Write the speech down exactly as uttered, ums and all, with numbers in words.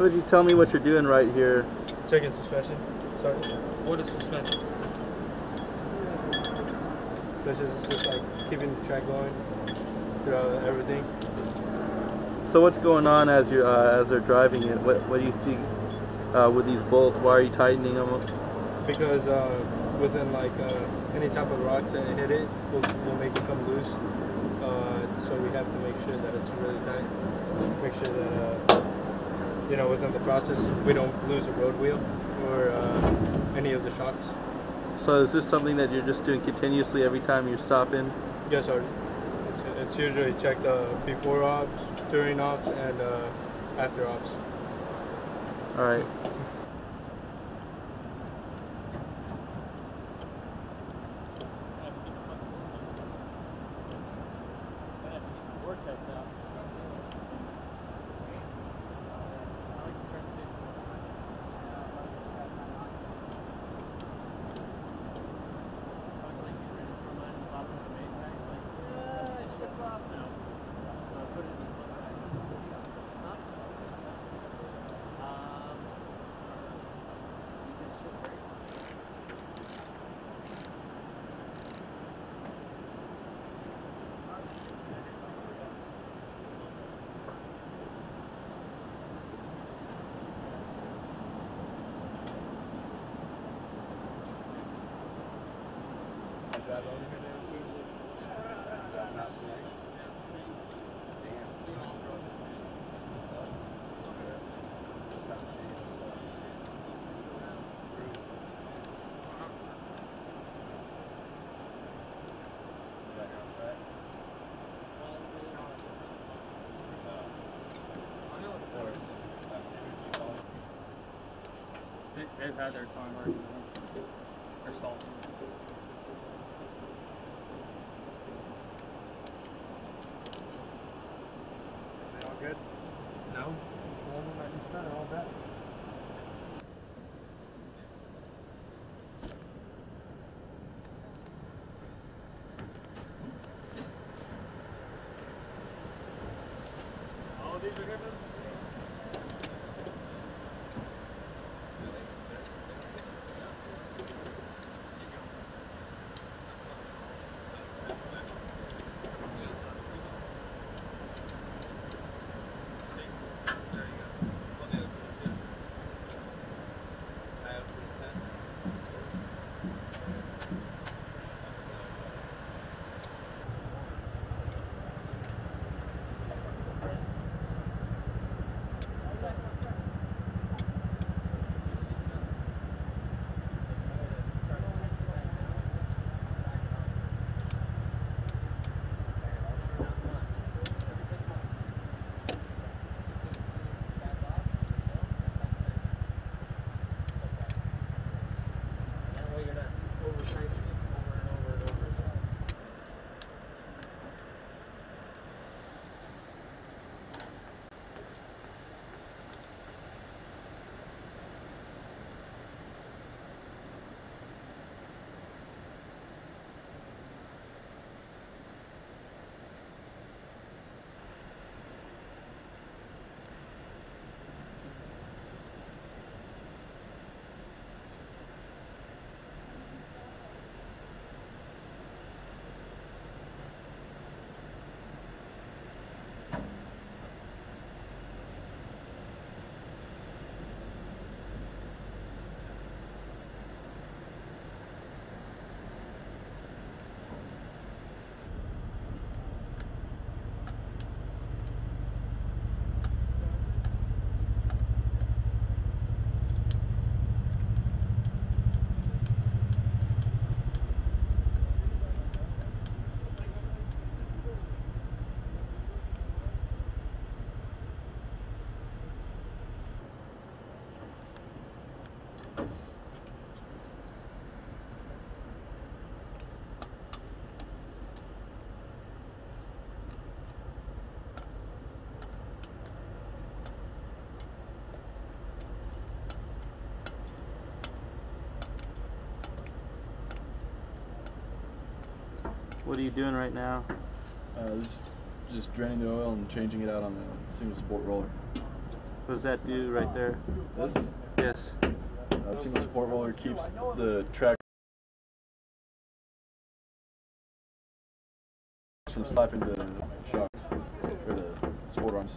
Would you tell me what you're doing right here? Checking suspension. Sorry. What is suspension? Suspension is just like keeping the track going throughout everything. So what's going on as you uh, as they're driving it? What what do you see uh, with these bolts? Why are you tightening them up? Because uh, within like uh, any type of rocks that hit it, will will make it come loose. Uh, so we have to make sure that it's really tight. Make sure that uh, you know within the process we don't lose a road wheel or uh, any of the shocks. So is this something that you're just doing continuously every time you stop in? Yes, sir. It's usually checked uh, before ops, during ops, and uh, after ops. All right. Drive over here. They've had their time already. They're salty. Good? No? Well, I just started all that. All of these are different? What are you doing right now? Uh, just, just draining the oil and changing it out on the single sport roller. What does that do right there? This? Yes. Uh, single support roller keeps the track from slapping the shocks, or the sport arms.